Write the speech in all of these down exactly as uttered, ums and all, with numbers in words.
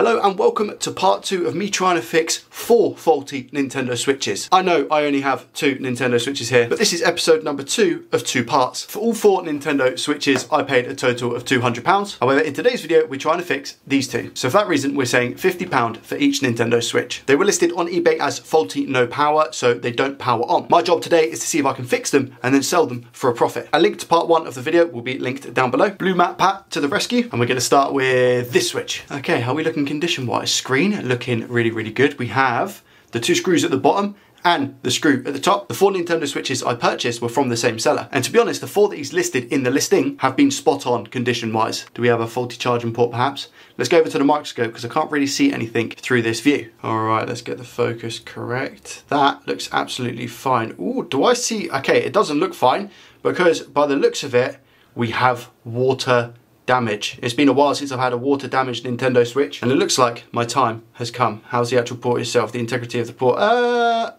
Hello and welcome to part two of me trying to fix four faulty Nintendo Switches. I know I only have two Nintendo Switches here, but this is episode number two of two parts. For all four Nintendo Switches, I paid a total of two hundred pounds. However, in today's video, we're trying to fix these two. So for that reason, we're saying fifty pounds for each Nintendo Switch. They were listed on eBay as faulty no power, so they don't power on. My job today is to see if I can fix them and then sell them for a profit. A link to part one of the video will be linked down below. Blue Matte Pat to the rescue, and we're gonna start with this switch. Okay, how are we looking? Condition wise, screen looking really really good. We have the two screws at the bottom and the screw at the top. The four Nintendo Switches I purchased were from the same seller, and to be honest, the four that he's listed in the listing have been spot on condition wise. Do we have a faulty charging port perhaps? Let's go over to the microscope because I can't really see anything through this view. All right, let's get the focus correct. That looks absolutely fine. Oh, do I see? Okay, it doesn't look fine because by the looks of it, we have water damage. It's been a while since I've had a water damaged Nintendo Switch, and it looks like my time has come. How's the actual port itself? The integrity of the port? Uh,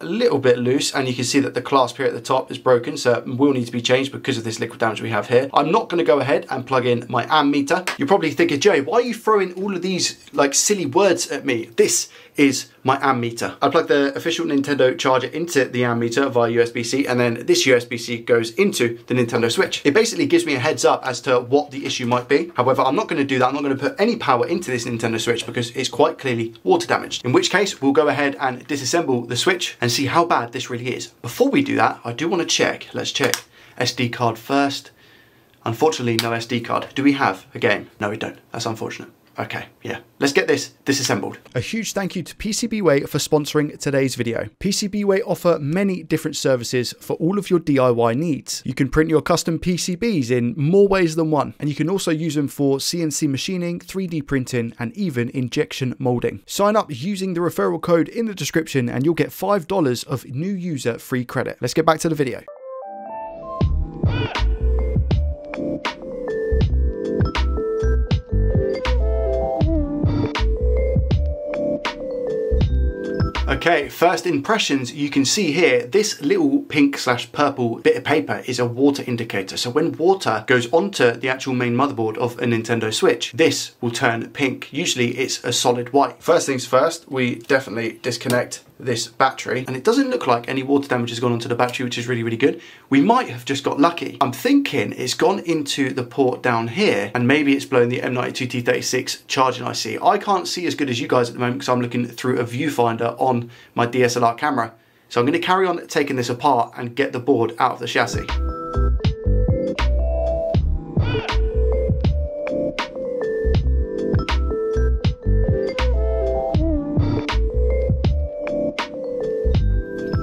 a little bit loose, and you can see that the clasp here at the top is broken, so it will need to be changed because of this liquid damage we have here. I'm not going to go ahead and plug in my ammeter. You're probably thinking, Joe, why are you throwing all of these like silly words at me? This is my ammeter. I plug the official Nintendo charger into the ammeter via U S B C, and then this U S B C goes into the Nintendo Switch. It basically gives me a heads up as to what the issue might be. However, I'm not going to do that. I'm not going to put any power into this Nintendo Switch because it's quite clearly water damaged, in which case we'll go ahead and disassemble the Switch and see how bad this really is. Before we do that, I do want to check. Let's check S D card first. Unfortunately, no S D card. Do we have a game? No, we don't. That's unfortunate. Okay, yeah, let's get this disassembled. A huge thank you to PCBWay for sponsoring today's video. PCBWay offer many different services for all of your D I Y needs. You can print your custom P C Bs in more ways than one, and you can also use them for C N C machining, three D printing, and even injection molding. Sign up using the referral code in the description and you'll get five dollars of new user free credit. Let's get back to the video. Okay, first impressions, you can see here, this little pink slash purple bit of paper is a water indicator. So when water goes onto the actual main motherboard of a Nintendo Switch, this will turn pink. Usually it's a solid white. First things first, we definitely disconnect this battery, and it doesn't look like any water damage has gone onto the battery, which is really really good. We might have just got lucky. I'm thinking it's gone into the port down here and maybe it's blown the M ninety-two T thirty-six charging I C. I can't see as good as you guys at the moment because I'm looking through a viewfinder on my D S L R camera, so I'm going to carry on taking this apart and get the board out of the chassis.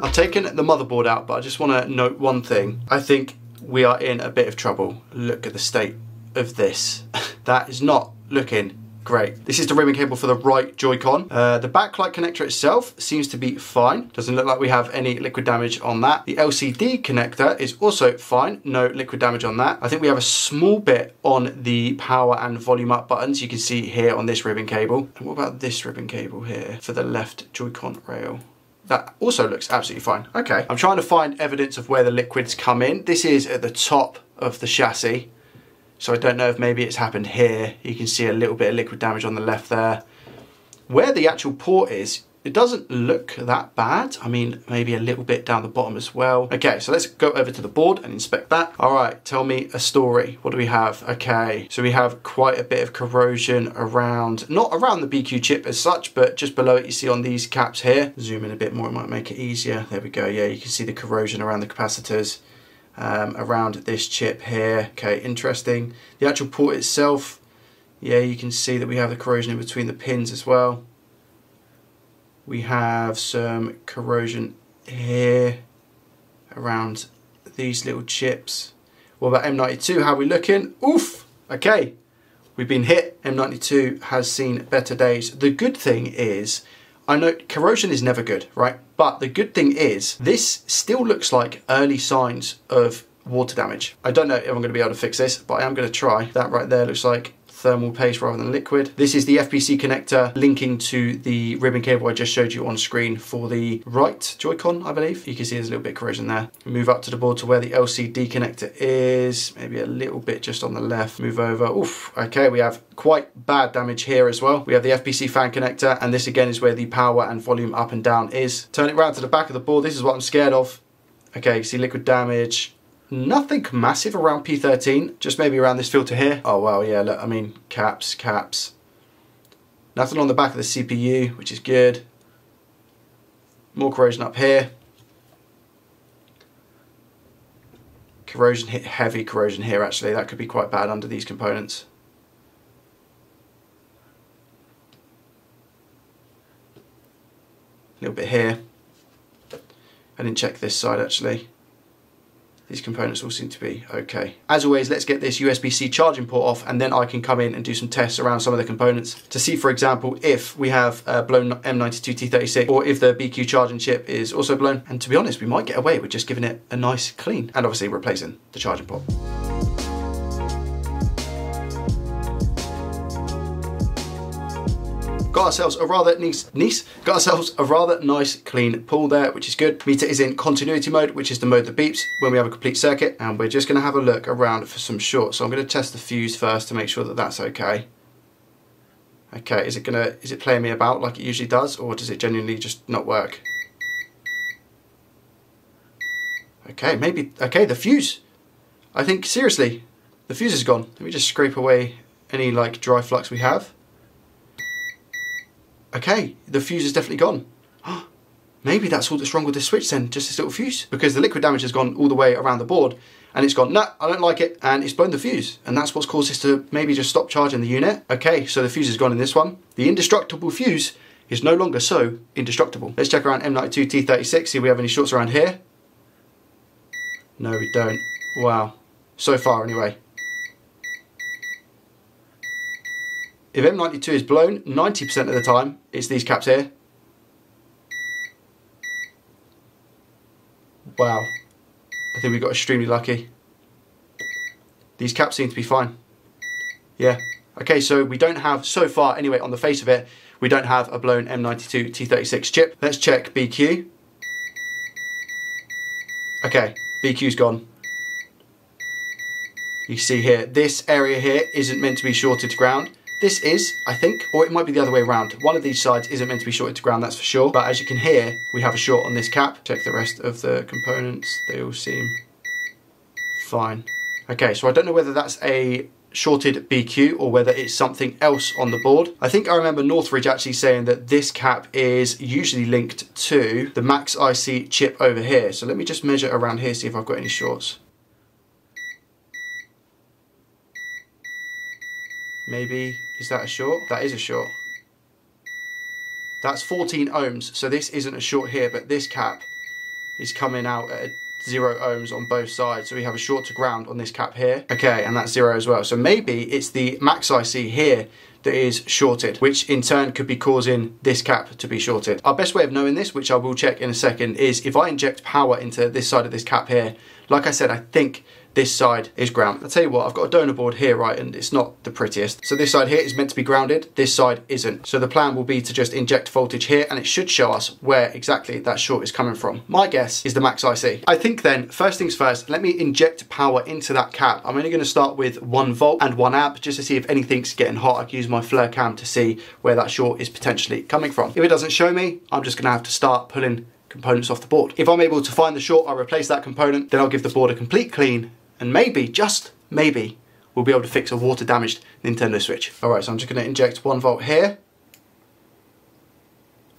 I've taken the motherboard out, but I just want to note one thing. I think we are in a bit of trouble. Look at the state of this. That is not looking great. This is the ribbon cable for the right Joy-Con. Uh, the backlight connector itself seems to be fine. Doesn't look like we have any liquid damage on that. The L C D connector is also fine. No liquid damage on that. I think we have a small bit on the power and volume up buttons. You can see here on this ribbon cable. And what about this ribbon cable here for the left Joy-Con rail? That also looks absolutely fine. Okay, I'm trying to find evidence of where the liquids come in. This is at the top of the chassis, so I don't know if maybe it's happened here. You can see a little bit of liquid damage on the left there. Where the actual port is, it doesn't look that bad. I mean, maybe a little bit down the bottom as well. Okay, so let's go over to the board and inspect that. All right, tell me a story. What do we have? Okay, so we have quite a bit of corrosion around, not around the B Q chip as such, but just below it, you see on these caps here. Zoom in a bit more, it might make it easier. There we go. Yeah, you can see the corrosion around the capacitors, um, around this chip here. Okay, interesting. The actual port itself, yeah, you can see that we have the corrosion in between the pins as well. We have some corrosion here around these little chips. What about M ninety-two? How are we looking? Oof! Okay, we've been hit. M ninety-two has seen better days. The good thing is, I know corrosion is never good, right? But the good thing is, this still looks like early signs of water damage. I don't know if I'm going to be able to fix this, but I am going to try. That right there looks like thermal paste rather than liquid. This is the F P C connector linking to the ribbon cable I just showed you on screen for the right Joy-Con, I believe. You can see there's a little bit of corrosion there. Move up to the board to where the L C D connector is, maybe a little bit just on the left. Move over. Oof, okay, we have quite bad damage here as well. We have the F P C fan connector, and this again is where the power and volume up and down is. Turn it round to the back of the board. This is what I'm scared of. Okay, see liquid damage. Nothing massive around P thirteen, just maybe around this filter here. Oh wow, yeah, look, I mean, caps, caps. Nothing on the back of the C P U, which is good. More corrosion up here. Corrosion hit, heavy corrosion here actually, that could be quite bad under these components. A little bit here. I didn't check this side actually. These components all seem to be okay. As always, let's get this U S B C charging port off, and then I can come in and do some tests around some of the components to see, for example, if we have a blown M ninety-two T thirty-six or if the B Q charging chip is also blown. And to be honest, we might get away with just giving it a nice clean and obviously replacing the charging port. Got ourselves a rather nice, nice, got ourselves a rather nice clean pull there, which is good. Meter is in continuity mode, which is the mode that beeps when we have a complete circuit, and we're just going to have a look around for some shorts. So I'm going to test the fuse first to make sure that that's okay. Okay, is it going to, is it playing me about like it usually does, or does it genuinely just not work? Okay, maybe, okay, the fuse. I think, seriously, the fuse is gone. Let me just scrape away any like dry flux we have. Okay, the fuse is definitely gone. Maybe that's all that's wrong with this switch then, just this little fuse. Because the liquid damage has gone all the way around the board, and it's gone, no, nah, I don't like it, and it's blown the fuse. And that's what's caused this to maybe just stop charging the unit. Okay, so the fuse is gone in this one. The indestructible fuse is no longer so indestructible. Let's check around M ninety-two T thirty-six, see if we have any shorts around here. No, we don't. Wow. So far, anyway. If M ninety-two is blown, ninety percent of the time, it's these caps here. Wow. I think we got extremely lucky. These caps seem to be fine. Yeah. Okay, so we don't have, so far anyway, on the face of it, we don't have a blown M ninety-two T thirty-six chip. Let's check B Q. Okay, B Q's gone. You see here, this area here isn't meant to be shorted to ground. This is, I think, or it might be the other way around. One of these sides isn't meant to be shorted to ground, that's for sure. But as you can hear, we have a short on this cap. Check the rest of the components. They all seem fine. Okay, so I don't know whether that's a shorted B Q or whether it's something else on the board. I think I remember Northridge actually saying that this cap is usually linked to the Max I C chip over here. So let me just measure around here, see if I've got any shorts. Maybe, is that a short? That is a short. That's fourteen ohms, so this isn't a short here, but this cap is coming out at zero ohms on both sides. So we have a short to ground on this cap here. Okay, and that's zero as well. So maybe it's the Max I C here that is shorted, which in turn could be causing this cap to be shorted. Our best way of knowing this, which I will check in a second, is if I inject power into this side of this cap here, like I said, I think this side is ground. I'll tell you what, I've got a donor board here, right, and it's not the prettiest. So this side here is meant to be grounded, this side isn't. So the plan will be to just inject voltage here, and it should show us where exactly that short is coming from. My guess is the Max I C. I think then, first things first, let me inject power into that cap. I'm only gonna start with one volt and one amp, just to see if anything's getting hot. I can use my FLIR cam to see where that short is potentially coming from. If it doesn't show me, I'm just gonna have to start pulling components off the board. If I'm able to find the short, I'll replace that component, then I'll give the board a complete clean, and maybe, just maybe, we'll be able to fix a water damaged Nintendo Switch. All right, so I'm just gonna inject one volt here.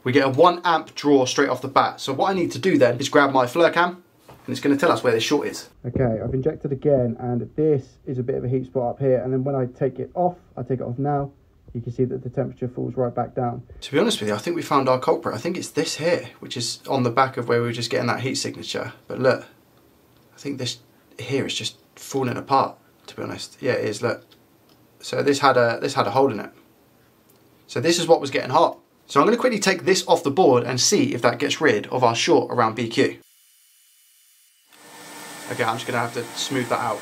We get a one amp draw straight off the bat. So what I need to do then is grab my FLIR cam, and it's gonna tell us where this short is. Okay, I've injected again, and this is a bit of a heat spot up here, and then when I take it off, I take it off now, you can see that the temperature falls right back down. To be honest with you, I think we found our culprit. I think it's this here, which is on the back of where we were just getting that heat signature. But look, I think this here is just falling apart, to be honest. Yeah, it is, look. So this had a, this had a hole in it. So this is what was getting hot. So I'm gonna quickly take this off the board and see if that gets rid of our short around B Q. Okay, I'm just gonna have to smooth that out.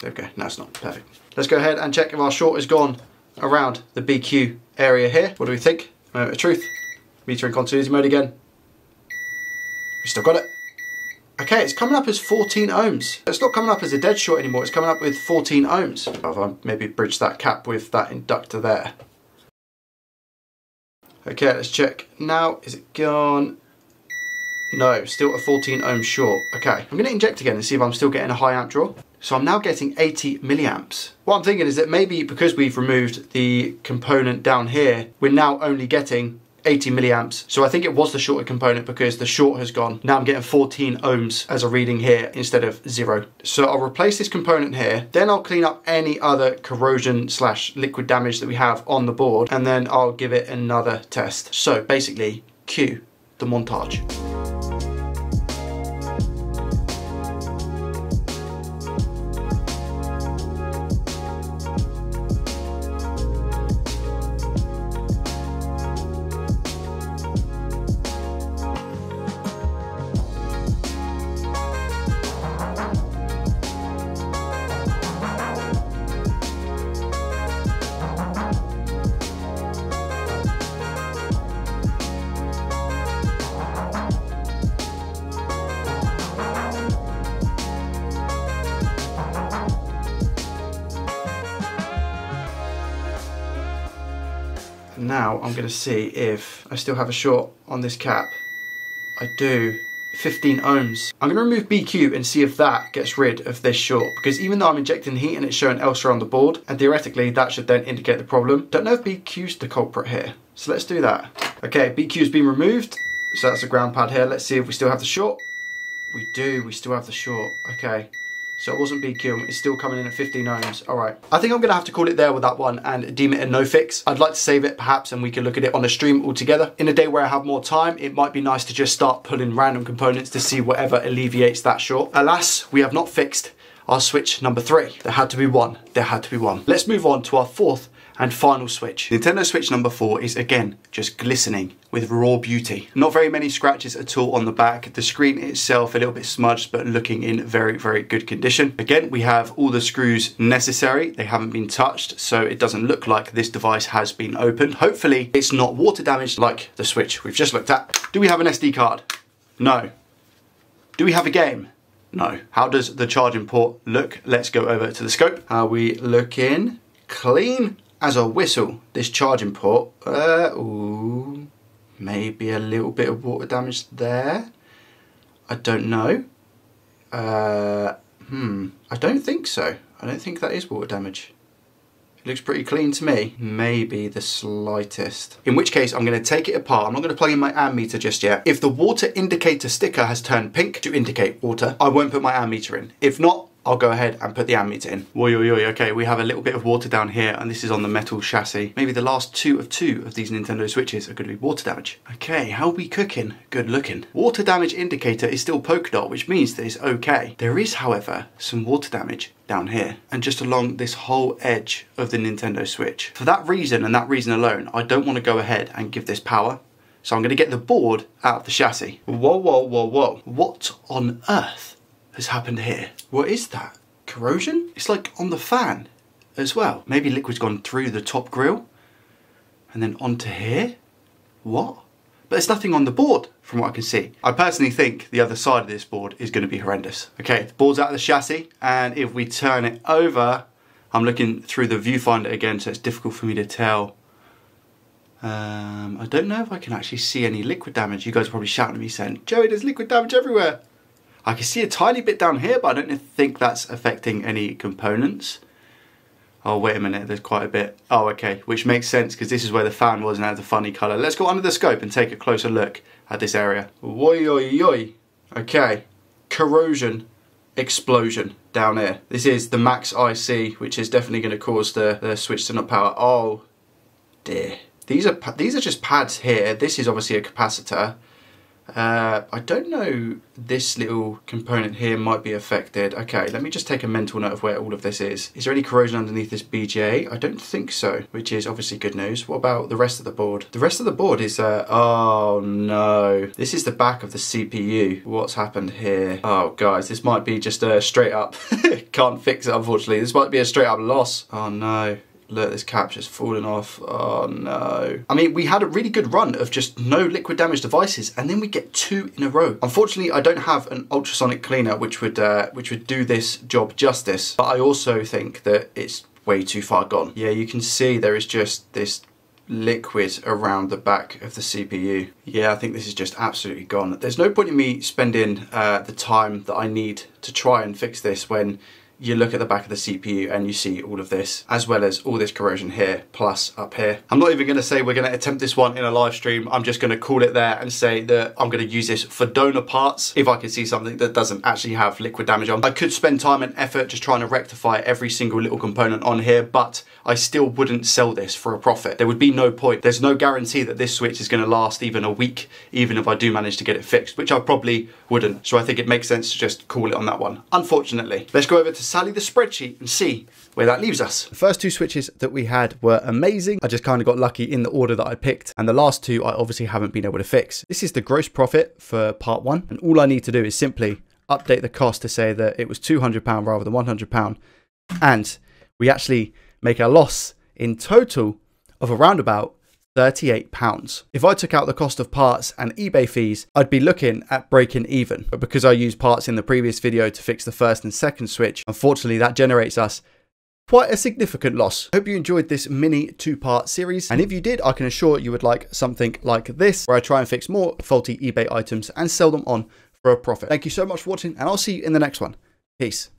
There we go, no it's not, perfect. Let's go ahead and check if our short is gone around the B Q area here. What do we think? Moment of truth. Meter in continuity mode again. We still got it. Okay, it's coming up as fourteen ohms. It's not coming up as a dead short anymore, it's coming up with fourteen ohms. I'll maybe bridge that cap with that inductor there. Okay, let's check now. Is it gone? No, still a fourteen ohm short. Okay, I'm gonna inject again and see if I'm still getting a high amp draw. So I'm now getting eighty milliamps. What I'm thinking is that maybe because we've removed the component down here, we're now only getting eighty milliamps. So I think it was the shorted component because the short has gone. Now I'm getting fourteen ohms as a reading here instead of zero. So I'll replace this component here, then I'll clean up any other corrosion slash liquid damage that we have on the board, and then I'll give it another test. So basically, cue the montage. Now I'm going to see if I still have a short on this cap. I do. fifteen ohms. I'm going to remove B Q and see if that gets rid of this short, because even though I'm injecting heat and it's showing elsewhere on the board, and theoretically that should then indicate the problem. Don't know if B Q's the culprit here, so let's do that. Okay, B Q's been removed, so that's the ground pad here. Let's see if we still have the short. We do, we still have the short. Okay. So it wasn't B Q, it's still coming in at fifteen ohms, all right. I think I'm gonna have to call it there with that one and deem it a no fix. I'd like to save it perhaps and we can look at it on a stream altogether. In a day where I have more time, it might be nice to just start pulling random components to see whatever alleviates that short. Alas, we have not fixed our switch number three. There had to be one, there had to be one. Let's move on to our fourth and final switch. Nintendo Switch number four is again just glistening with raw beauty. Not very many scratches at all on the back. The screen itself a little bit smudged but looking in very, very good condition. Again, we have all the screws necessary. They haven't been touched, so it doesn't look like this device has been opened. Hopefully it's not water damaged like the switch we've just looked at. Do we have an S D card? No. Do we have a game? No. How does the charging port look? Let's go over to the scope. Are we looking clean? As a whistle, this charging port, uh, ooh, maybe a little bit of water damage there. I don't know. Uh, hmm, I don't think so. I don't think that is water damage. It looks pretty clean to me. Maybe the slightest. In which case, I'm going to take it apart. I'm not going to plug in my ammeter just yet. If the water indicator sticker has turned pink to indicate water, I won't put my ammeter in. If not, I'll go ahead and put the ammeter in. Oi, oi, oi, okay, we have a little bit of water down here and this is on the metal chassis. Maybe the last two of two of these Nintendo Switches are gonna be water damage. Okay, how are we cooking? Good looking. Water damage indicator is still polka dot, which means that it's okay. There is, however, some water damage down here and just along this whole edge of the Nintendo Switch. For that reason and that reason alone, I don't wanna go ahead and give this power. So I'm gonna get the board out of the chassis. Whoa, whoa, whoa, whoa. What on earth has happened here? What is that? Corrosion? It's like on the fan as well. Maybe liquid's gone through the top grill and then onto here? What? But there's nothing on the board from what I can see. I personally think the other side of this board is going to be horrendous. Okay, the board's out of the chassis and if we turn it over, I'm looking through the viewfinder again, so it's difficult for me to tell. Um, I don't know if I can actually see any liquid damage. You guys are probably shouting at me saying, Joey, there's liquid damage everywhere. I can see a tiny bit down here, but I don't think that's affecting any components. Oh, wait a minute, there's quite a bit. Oh, okay, which makes sense because this is where the fan was and it had a funny color. Let's go under the scope and take a closer look at this area. Oi, oi, oi. Okay, corrosion explosion down here. This is the Max I C, which is definitely going to cause the, the switch to not power. Oh, dear. These are, these are just pads here. This is obviously a capacitor. Uh, I don't know, this little component here might be affected. Okay, let me just take a mental note of where all of this is. Is there any corrosion underneath this B G A? I don't think so, which is obviously good news. What about the rest of the board? The rest of the board is, uh, oh no. This is the back of the C P U. What's happened here? Oh guys, this might be just a straight up, can't fix it unfortunately. This might be a straight up loss. Oh no. Look, this cap's just fallen off. Oh no. I mean, we had a really good run of just no liquid damage devices, and then we get two in a row. Unfortunately, I don't have an ultrasonic cleaner which would uh, which would do this job justice, but I also think that it's way too far gone. Yeah, you can see there is just this liquid around the back of the C P U. Yeah, I think this is just absolutely gone. There's no point in me spending uh, the time that I need to try and fix this when you look at the back of the C P U and you see all of this, as well as all this corrosion here, plus up here. I'm not even gonna say we're gonna attempt this one in a live stream. I'm just gonna call it there and say that I'm gonna use this for donor parts if I can see something that doesn't actually have liquid damage on. I could spend time and effort just trying to rectify every single little component on here, but I still wouldn't sell this for a profit. There would be no point. There's no guarantee that this switch is gonna last even a week, even if I do manage to get it fixed, which I probably wouldn't. So I think it makes sense to just call it on that one, unfortunately. Let's go over to Sally the spreadsheet and see where that leaves us. The first two switches that we had were amazing. I just kind of got lucky in the order that I picked, and the last two I obviously haven't been able to fix. This is the gross profit for part one, and all I need to do is simply update the cost to say that it was two hundred pounds rather than one hundred pounds, and we actually make a loss in total of around about thirty-eight pounds. If I took out the cost of parts and eBay fees, I'd be looking at breaking even. But because I used parts in the previous video to fix the first and second switch, unfortunately that generates us quite a significant loss. Hope you enjoyed this mini two-part series. And if you did, I can assure you would like something like this, where I try and fix more faulty eBay items and sell them on for a profit. Thank you so much for watching, and I'll see you in the next one. Peace.